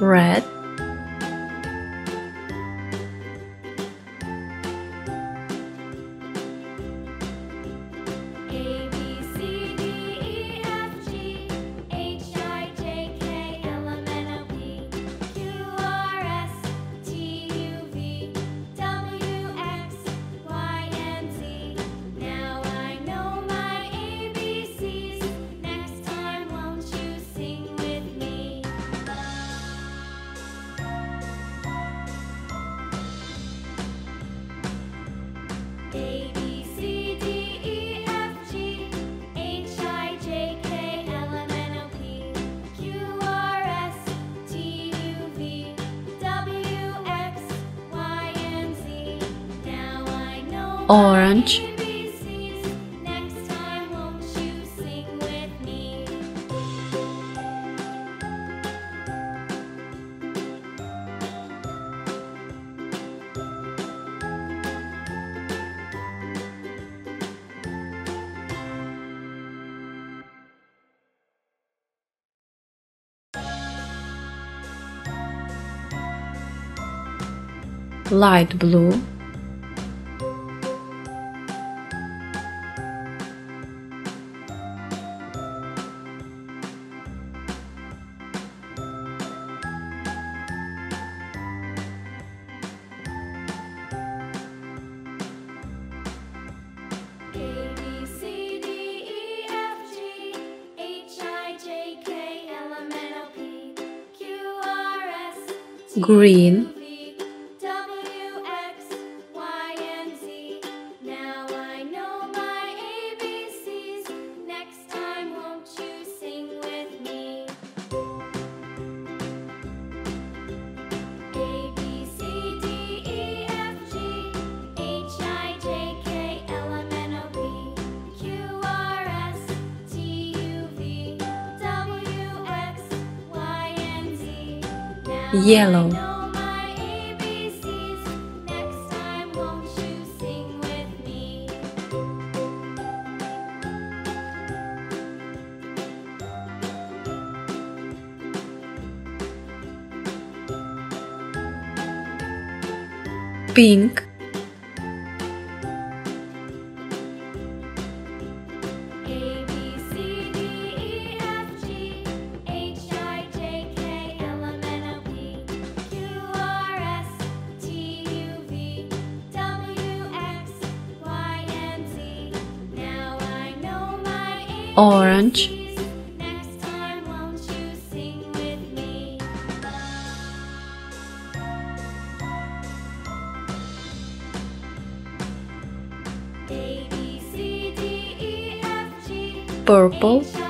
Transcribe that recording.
red, orange, next time won't you sing with me? Light blue, green, W, X, Y, and Z. Now I know my ABCs. Next time won't you sing with me? A, B, C, D, E, F, G, H, I, J, K, L, M, N, O, P, Q, R, S, T, U, V, W, X, Y, and Z. Yellow, pink, A, B, C, D, E, F, G, H, I, J, K, L, M, N, O, P, Q, R, S, T, U, V, W, X, Y, and Z. Now I know my ABCs. Orange, next time won't you sing with me? Purple.